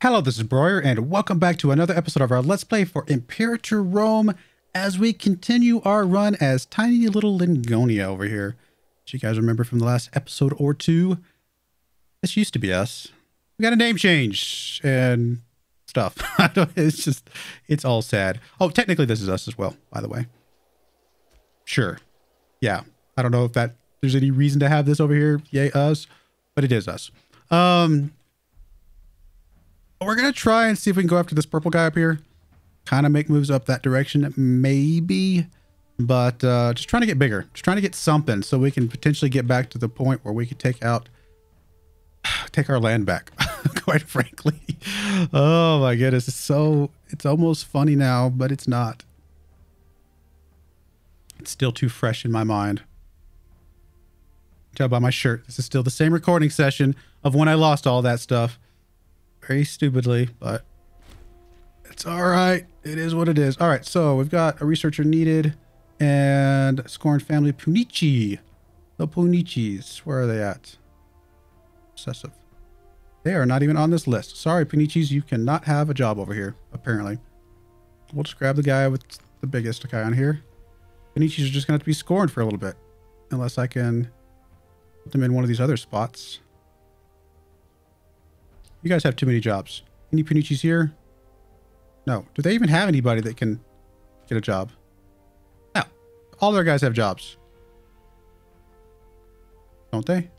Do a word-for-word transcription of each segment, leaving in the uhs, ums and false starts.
Hello, this is Broyar, and welcome back to another episode of our Let's Play for Imperator Rome as we continue our run as tiny little Lingonia over here. As you guys remember from the last episode or two, this used to be us. We got a name change and stuff. I don't, it's just, it's all sad. Oh, technically this is us as well, by the way. Sure. Yeah. I don't know if that there's any reason to have this over here. Yay, us. But it is us. Um... We're going to try and see if we can go after this purple guy up here. Kind of make moves up that direction, maybe. But uh, just trying to get bigger. Just trying to get something so we can potentially get back to the point where we could take out... Take our land back, quite frankly. Oh, my goodness. It's so... It's almost funny now, but it's not. It's still too fresh in my mind. Tell by my shirt. This is still the same recording session of when I lost all that stuff. Very stupidly, but it's all right. It is what it is. All right, so we've got a researcher needed and scorned family Punichi. The Punichis, where are they at? Obsessive. They are not even on this list. Sorry, Punichis, you cannot have a job over here, apparently. We'll just grab the guy with the biggest guy on here. Punichis are just going to have to be scorned for a little bit, unless I can put them in one of these other spots. You guys have too many jobs. Any Punichis here? No. Do they even have anybody that can get a job? No. All their guys have jobs. Don't they?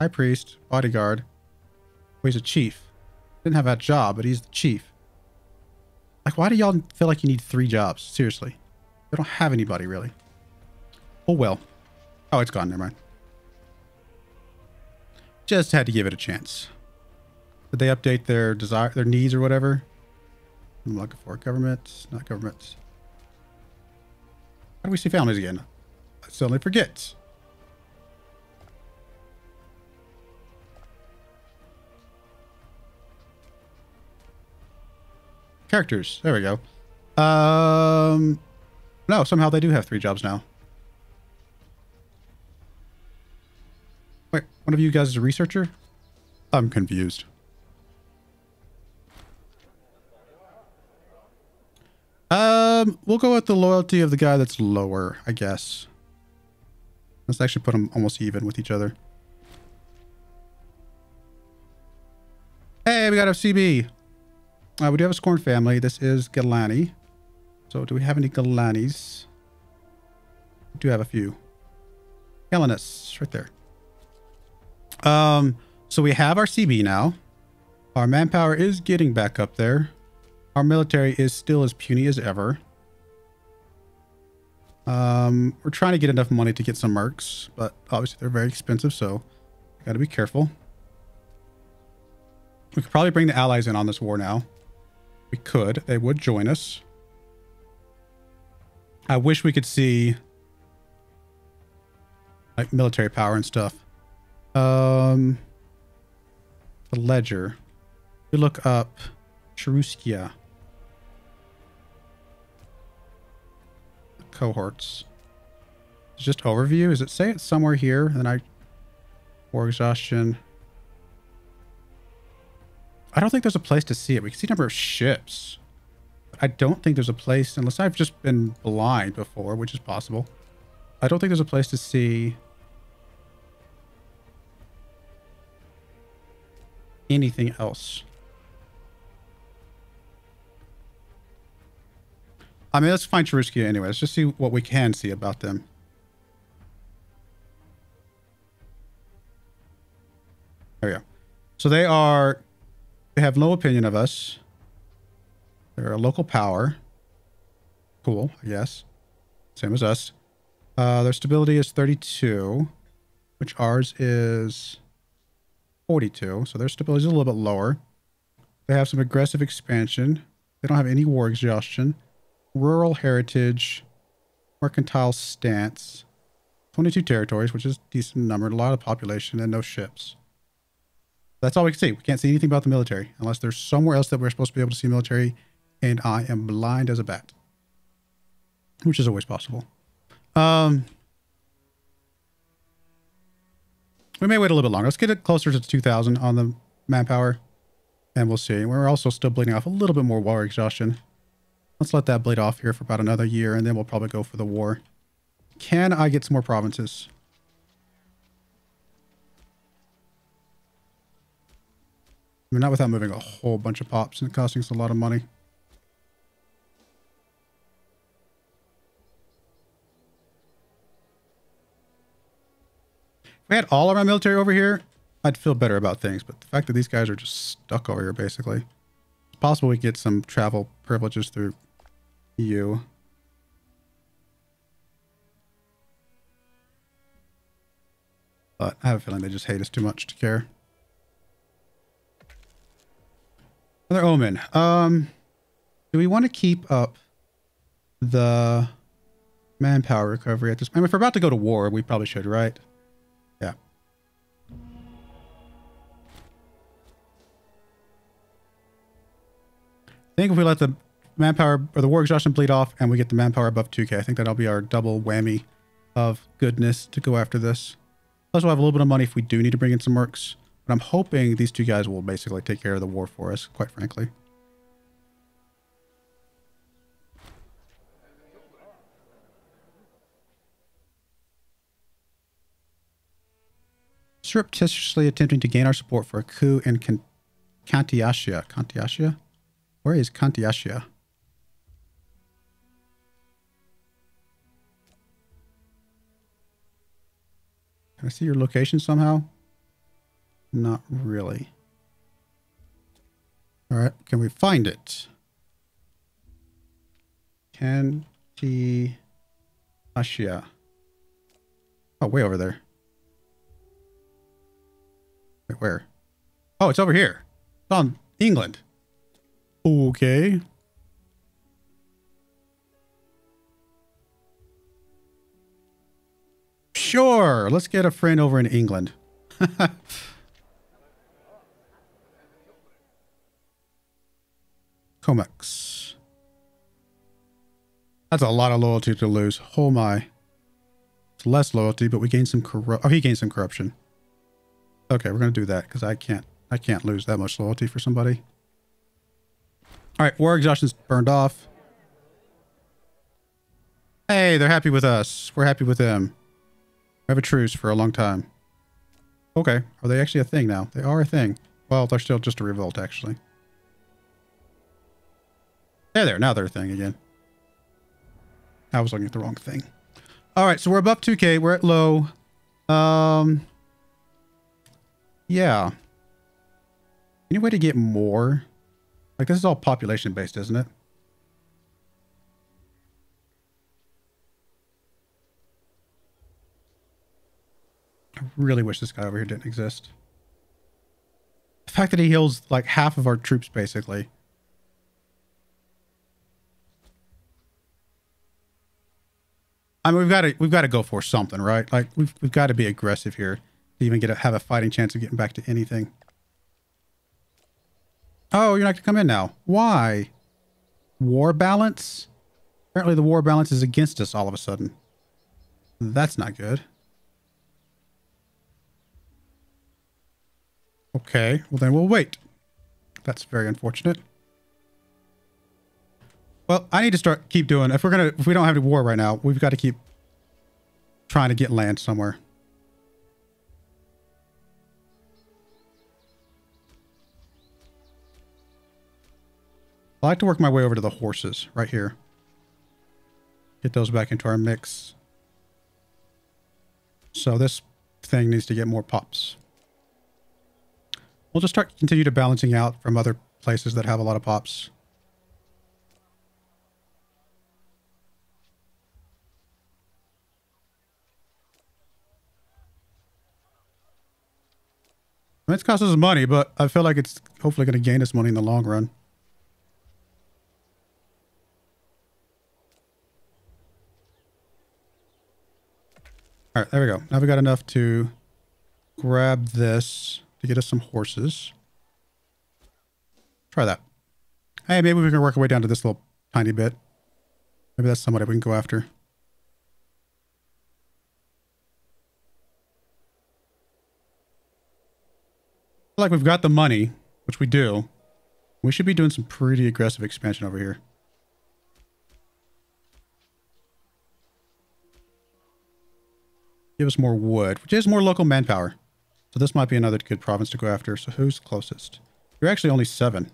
High priest, bodyguard. Well, he's a chief. Didn't have a job, but he's the chief. Like, why do y'all feel like you need three jobs? Seriously. They don't have anybody, really. Oh, well. Oh, it's gone. Never mind. Just had to give it a chance. Did they update their desire, their needs or whatever? I'm looking for governments, not governments. How do we see families again? I suddenly forget. Characters. There we go. Um, no, somehow they do have three jobs now. Wait, one of you guys is a researcher? I'm confused. Um, we'll go with the loyalty of the guy that's lower, I guess. Let's actually put them almost even with each other. Hey, we got F C B. Uh, we do have a scorn family. This is Galani. So do we have any Galanis? We do have a few. Galanus, right there. Um, so we have our C B now. Our manpower is getting back up there. Our military is still as puny as ever. Um, we're trying to get enough money to get some mercs, but obviously they're very expensive, so got to be careful. We could probably bring the allies in on this war now. We could. They would join us. I wish we could see like military power and stuff. Um, the ledger. We look up Cheruskia. Cohorts. It's just overview. Is it say it's somewhere here? And then I war exhaustion. I don't think there's a place to see it. We can see number of ships. I don't think there's a place, unless I've just been blind before, which is possible. I don't think there's a place to see anything else. I mean, let's find Cherusky anyway. Let's just see what we can see about them. There we go. So they are, they have no opinion of us. They're a local power. Cool, I guess. Same as us. Uh, their stability is thirty-two, which ours is forty-two, so their stability is a little bit lower. They have some aggressive expansion. They don't have any war exhaustion. Rural heritage. Mercantile stance. twenty-two territories, which is a decent number. A lot of population and no ships. That's all we can see. We can't see anything about the military. Unless there's somewhere else that we're supposed to be able to see military. And I am blind as a bat. Which is always possible. Um... We may wait a little bit longer. Let's get it closer to two thousand on the manpower. And we'll see. We're also still bleeding off a little bit more war exhaustion. Let's let that bleed off here for about another year, and then we'll probably go for the war. Can I get some more provinces? I mean, not without moving a whole bunch of pops and costing us a lot of money. If we had all of our military over here, I'd feel better about things, but the fact that these guys are just stuck over here, basically. It's possible we get some travel privileges through E U. But I have a feeling they just hate us too much to care. Another omen. Um, do we want to keep up the manpower recovery at this point? I mean, if we're about to go to war, we probably should, right? Yeah. I think if we let the manpower or the war exhaustion bleed off and we get the manpower above two K, I think that'll be our double whammy of goodness to go after this. Plus we'll have a little bit of money if we do need to bring in some mercs. But I'm hoping these two guys will basically take care of the war for us, quite frankly. Surreptitiously attempting to gain our support for a coup in Kantiashia. Kantiashia? Where is Kantiashia? Can I see your location somehow? Not really. All right, can we find it? Kantiashia. Oh, way over there. Wait, where? Oh, it's over here. It's on England. Okay. Sure. Let's get a friend over in England. Comex. That's a lot of loyalty to lose. Oh my. It's less loyalty, but we gained some corrupt. Oh, he gained some corruption. Okay, we're gonna do that because I can't. I can't lose that much loyalty for somebody. All right, war exhaustion's burned off. Hey, they're happy with us. We're happy with them. We have a truce for a long time. Okay, are they actually a thing now? They are a thing. Well, they're still just a revolt, actually. There, there. Now they're a thing again. I was looking at the wrong thing. All right, so we're above two K. We're at low. Um. Yeah. Any way to get more? Like, this is all population-based, isn't it? I really wish this guy over here didn't exist. The fact that he heals, like, half of our troops, basically. I mean, we've got to, we've got to go for something, right? Like, we've, we've got to be aggressive here to even get a, have a fighting chance of getting back to anything. Oh, you're not going to come in now. Why? War balance? Apparently the war balance is against us all of a sudden. That's not good. Okay, well then we'll wait. That's very unfortunate. Well, I need to start keep doing. If we're going to if we don't have a war right now, we've got to keep trying to get land somewhere. I like to work my way over to the horses right here. Get those back into our mix. So this thing needs to get more pops. We'll just start continue to balancing out from other places that have a lot of pops. I mean, it's cost us money, but I feel like it's hopefully going to gain us money in the long run. All right, there we go. Now we got enough to grab this to get us some horses. Try that. Hey, maybe we can work our way down to this little tiny bit. Maybe that's somebody we can go after. I feel like we've got the money, which we do. We should be doing some pretty aggressive expansion over here. Give us more wood, which is more local manpower. So this might be another good province to go after. So who's closest? You're actually only seven.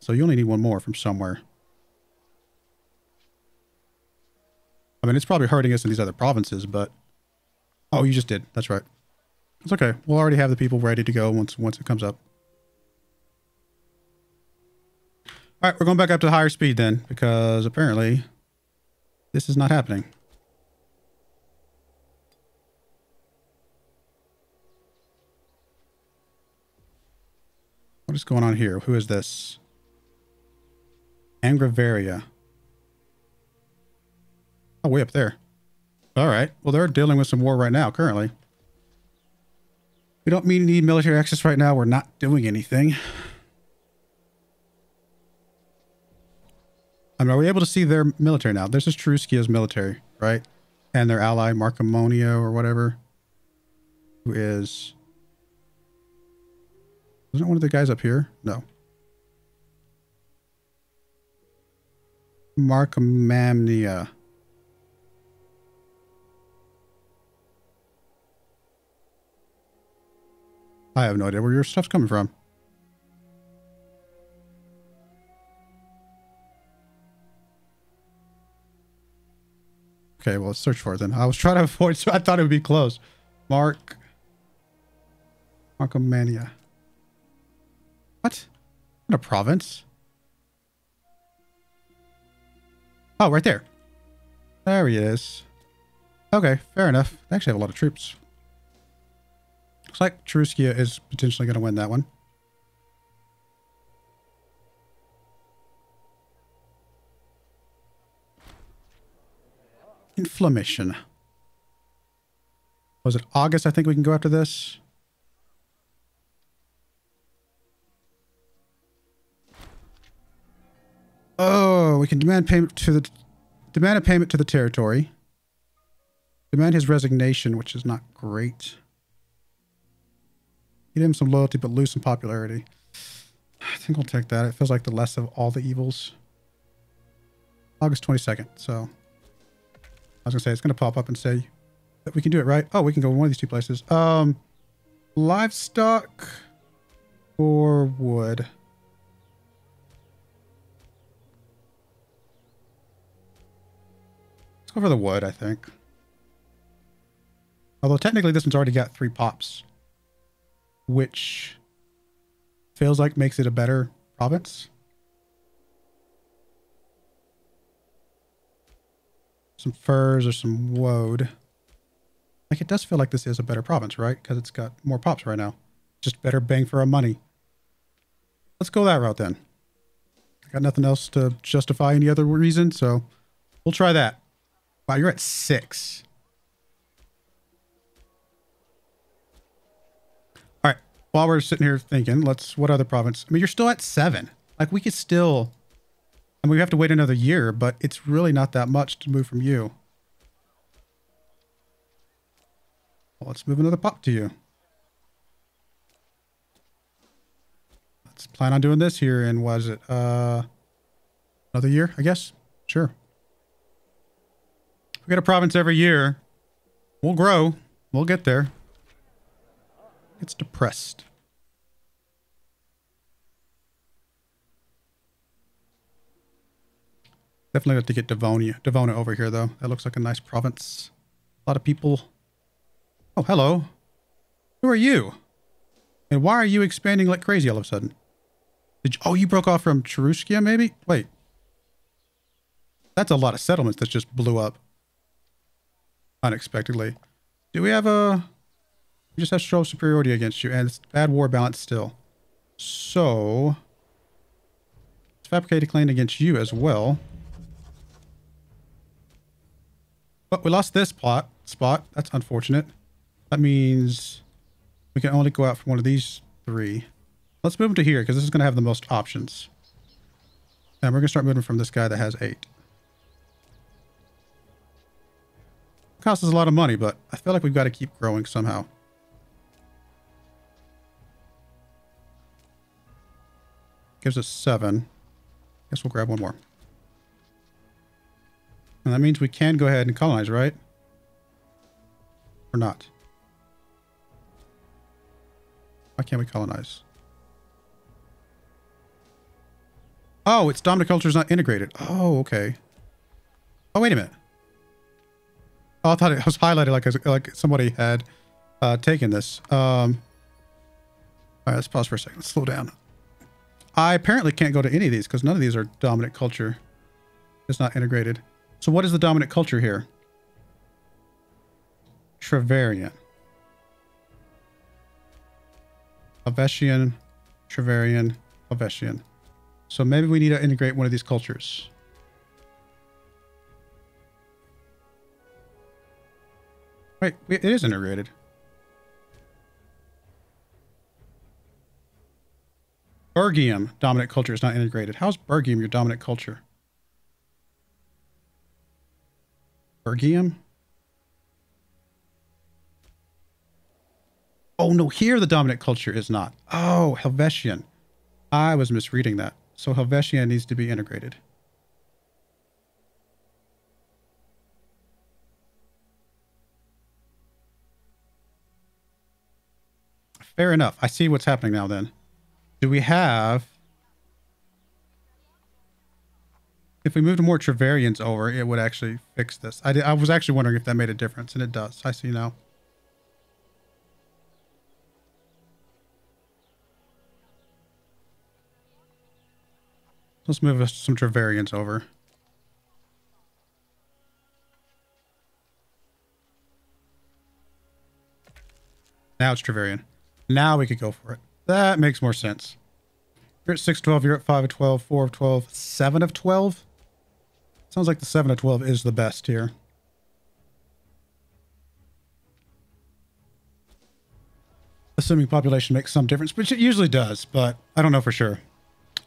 So you only need one more from somewhere. I mean, it's probably hurting us in these other provinces, but... Oh, you just did. That's right. It's okay. We'll already have the people ready to go once, once it comes up. All right, we're going back up to higher speed then, because apparently this is not happening. What is going on here? Who is this? Angravaria. Oh, way up there. All right. Well, they're dealing with some war right now, currently. We don't need military access right now. We're not doing anything. I mean, are we able to see their military now? This is Cheruskia's military, right? And their ally, Marcomannia or whatever, who is... Wasn't one of the guys up here? No. Marcomannia. I have no idea where your stuff's coming from. Okay, well, let's search for it then. I was trying to avoid, so I thought it would be close. Mark. Marcomannia. What? What a province. Oh, right there. There he is. Okay, fair enough. They actually have a lot of troops. Looks like Truskia is potentially going to win that one. Inflammation. Was it August? I think we can go after this. Oh, we can demand payment to the demand a payment to the territory. Demand his resignation, which is not great. Give him some loyalty, but lose some popularity. I think we'll take that. It feels like the less of all the evils. August twenty-second. So I was gonna say it's gonna pop up and say that we can do it, right? Oh, we can go in one of these two places. Um, livestock or wood. Go for the wood, I think. Although technically this one's already got three pops, which feels like makes it a better province. Some furs or some woad. Like, it does feel like this is a better province, right? Because it's got more pops right now. Just better bang for our money. Let's go that route then. I got nothing else to justify any other reason, so we'll try that. Wow, you're at six. All right. While we're sitting here thinking, let's, what other province? I mean, you're still at seven. Like, we could still, I mean, we have to wait another year, but it's really not that much to move from you. Well, let's move another pop to you. Let's plan on doing this here. And was it, uh, another year, I guess? Sure. We get a province every year. We'll grow. We'll get there. It's depressed. Definitely have to get Devonia. Devonia over here, though. That looks like a nice province. A lot of people. Oh, hello. Who are you? And why are you expanding like crazy all of a sudden? Did you, oh, you broke off from Cheruscia, maybe? Wait. That's a lot of settlements that just blew up. Unexpectedly. Do we have a... We just have show superiority against you, and it's bad war balance still. So... Let's fabricate a claim against you as well. But we lost this plot spot. That's unfortunate. That means we can only go out from one of these three. Let's move them to here, because this is going to have the most options. And we're going to start moving from this guy that has eight. Costs us a lot of money, but I feel like we've got to keep growing somehow. Gives us seven. Guess we'll grab one more. And that means we can go ahead and colonize, right? Or not? Why can't we colonize? Oh, it's Dominiculture is not integrated. Oh, okay. Oh, wait a minute. Oh, I thought it was highlighted like a, like somebody had uh, taken this. Um, all right, let's pause for a second. Let's slow down. I apparently can't go to any of these because none of these are dominant culture. It's not integrated. So what is the dominant culture here? Treverian. Avesian, Treverian, Avesian. So maybe we need to integrate one of these cultures. Wait, it is integrated. Burgium, dominant culture is not integrated. How's Burgium your dominant culture? Burgium? Oh no, here the dominant culture is not. Oh, Helvetian. I was misreading that. So Helvetia needs to be integrated. Fair enough. I see what's happening now then. Do we have... If we moved more Treverians over, it would actually fix this. I, did, I was actually wondering if that made a difference, and it does. I see now. Let's move some Treverians over. Now it's Treverian. Now we could go for it. That makes more sense. You're at six of twelve, you're at five of twelve, four of twelve, seven of twelve. Sounds like the seven of twelve is the best here. Assuming population makes some difference, which it usually does, but I don't know for sure.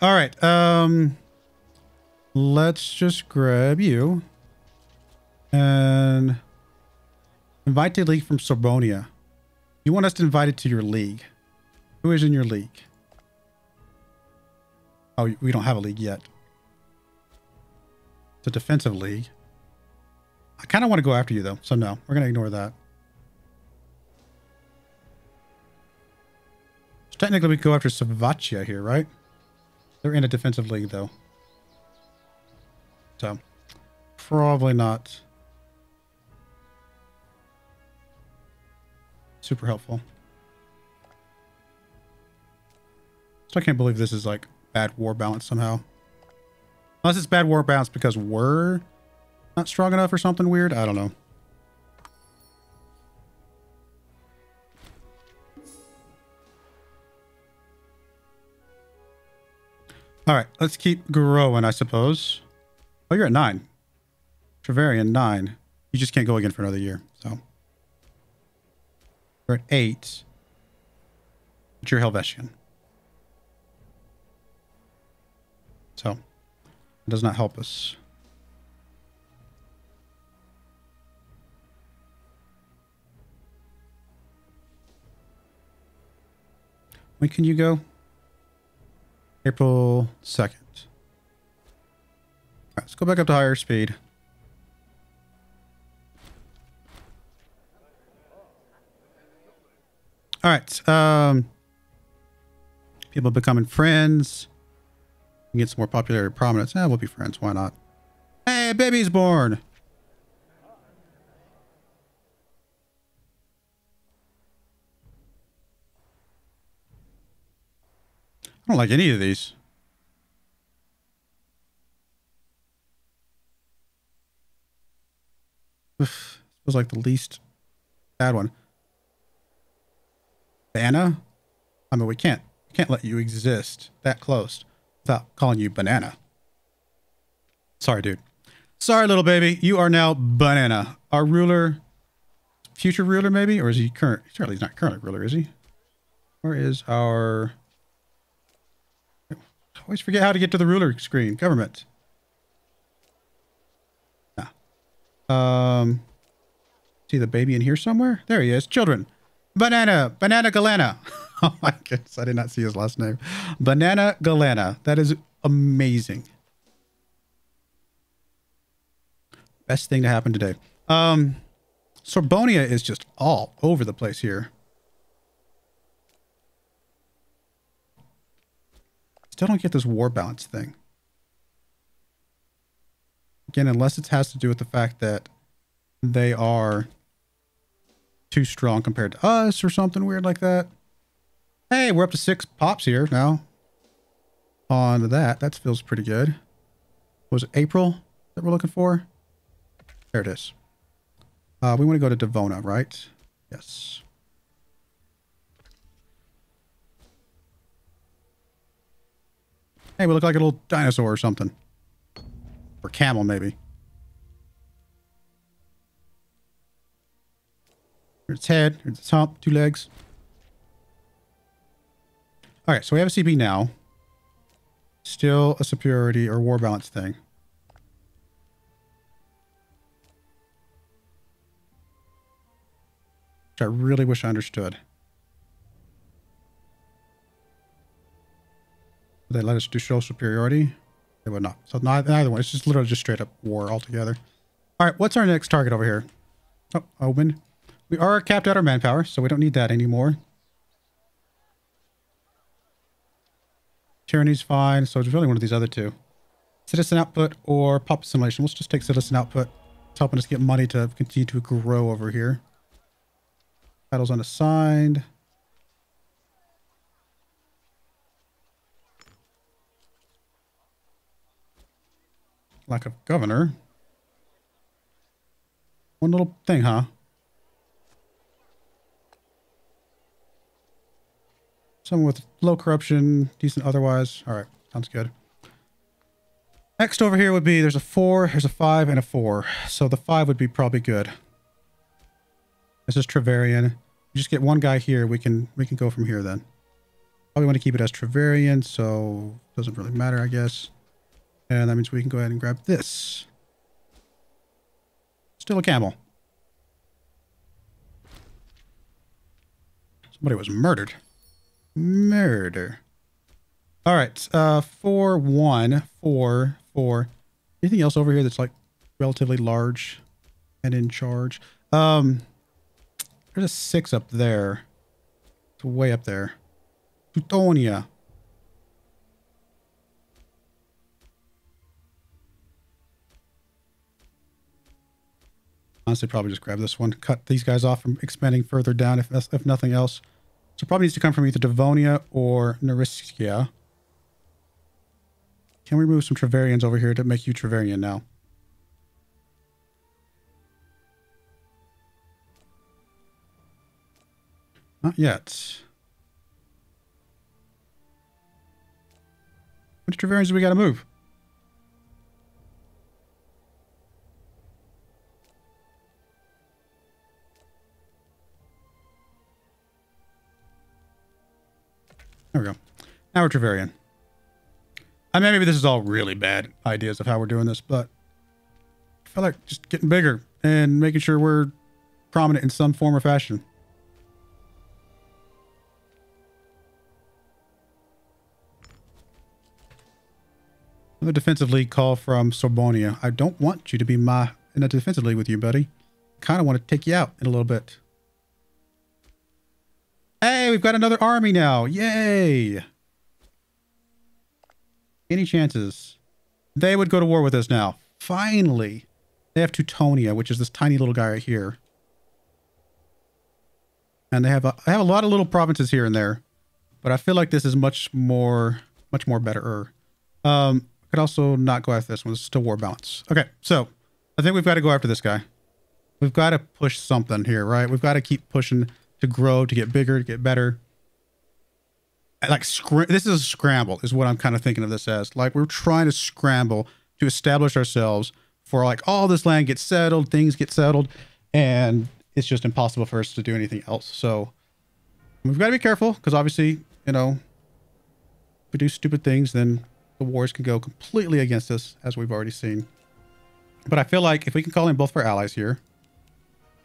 All right, um, let's just grab you and invite the league from Sorbonia. You want us to invite it to your league. Who is in your league? Oh, we don't have a league yet. It's a defensive league. I kind of want to go after you though, so no, we're going to ignore that. So technically we could go after Savatia here, right? They're in a defensive league though. So probably not super helpful. So I can't believe this is like bad war balance somehow. Unless it's bad war balance because we're not strong enough or something weird. I don't know. All right, let's keep growing, I suppose. Oh, you're at nine. Treverian, nine. You just can't go again for another year, so. We're at eight. But you're Helvetian. So, it does not help us. When can you go? April second. All right, let's go back up to higher speed. All right. Um, people becoming friends. We can get some more popularity, prominence. Eh, we'll be friends. Why not? Hey, baby's born. I don't like any of these. This was like the least bad one. Banana? I mean, we can't, we can't let you exist that close without calling you banana. Sorry, dude. Sorry, little baby. You are now banana. Our ruler, future ruler maybe? Or is he current? Surely he's not current ruler, is he? Or is our... I always forget how to get to the ruler screen. Government. Nah. Um, see the baby in here somewhere? There he is. Children. Banana. Banana Galena. Oh my goodness, I did not see his last name. Banana Galena. That is amazing. Best thing to happen today. Um, Sorbonia is just all over the place here. Still don't get this war balance thing. Again, unless it has to do with the fact that they are too strong compared to us or something weird like that. Hey, we're up to six pops here now. On that, that feels pretty good. What was it, April that we're looking for? There it is. Uh, we want to go to Devonia, right? Yes. Hey, we look like a little dinosaur or something. Or camel, maybe. Here's its head, here's its hump, two legs. All right, so we have a C B now. Still a superiority or war balance thing. Which I really wish I understood. Would they let us do show superiority? They would not. So neither, neither one. It's just literally just straight up war altogether. All right, what's our next target over here? Oh, Omen. We are capped out our manpower, so we don't need that anymore. Tyranny's fine, so it's really one of these other two. Citizen output or pop assimilation. Let's just take citizen output. It's helping us get money to continue to grow over here. Titles unassigned. Lack of governor. One little thing, huh? Someone with low corruption, decent otherwise. All right, sounds good. Next over here would be, there's a four, there's a five, and a four. So the five would be probably good. This is Treverian. You just get one guy here. We can we can go from here then. Probably want to keep it as Treverian, so it doesn't really matter, I guess. And that means we can go ahead and grab this. Still a camel. Somebody was murdered. Murder. All right. Uh, four, one, four, four. Anything else over here that's like relatively large and in charge? Um, there's a six up there. It's way up there. Teutonia. Honestly, probably just grab this one. Cut these guys off from expanding further down, if if nothing else. So probably needs to come from either Devonia or Cheruskia. Can we move some Treverians over here to make you Treverian now? Not yet. Which Treverians do we got to move? There we go. Now we're Treverian. I mean, maybe this is all really bad ideas of how we're doing this, but I feel like just getting bigger and making sure we're prominent in some form or fashion. Another defensive league call from Sorbonia. I don't want you to be my in a defensive league with you, buddy. Kind of want to take you out in a little bit. Hey, we've got another army now. Yay. Any chances? They would go to war with us now. Finally. They have Teutonia, which is this tiny little guy right here. And they have a, they have a lot of little provinces here and there. But I feel like this is much more, much more better-er. Um, I could also not go after this one. It's still war balance. Okay, so I think we've got to go after this guy. We've got to push something here, right? We've got to keep pushing to grow, to get bigger, to get better. Like, this is a scramble is what I'm kind of thinking of this as. Like, we're trying to scramble to establish ourselves for, like, all this land gets settled, things get settled, and it's just impossible for us to do anything else. So we've got to be careful because obviously, you know, if we do stupid things, then the wars can go completely against us, as we've already seen. But I feel like if we can call in both of our allies here,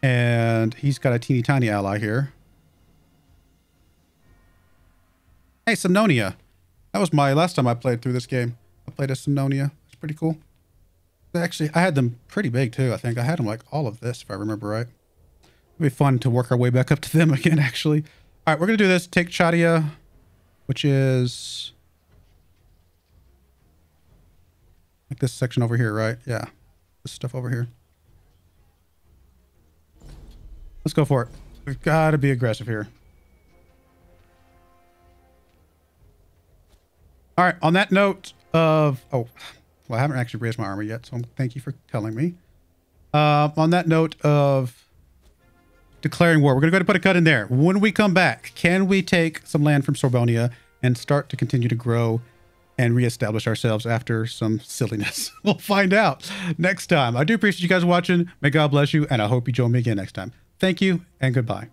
and he's got a teeny tiny ally here. Hey, Semnonia. That was my last time I played through this game. I played as Semnonia. It's pretty cool. Actually, I had them pretty big too, I think. I had them like all of this, if I remember right. It'll be fun to work our way back up to them again, actually. All right, we're going to do this. Take Chadia, which is... like this section over here, right? Yeah. This stuff over here. Let's go for it. We've got to be aggressive here. All right, on that note of... oh, well, I haven't actually raised my armor yet, so thank you for telling me. Uh, on that note of declaring war, we're going to go ahead and put a cut in there. When we come back, can we take some land from Sorbonia and start to continue to grow and reestablish ourselves after some silliness? We'll find out next time. I do appreciate you guys watching. May God bless you, and I hope you join me again next time. Thank you, and goodbye.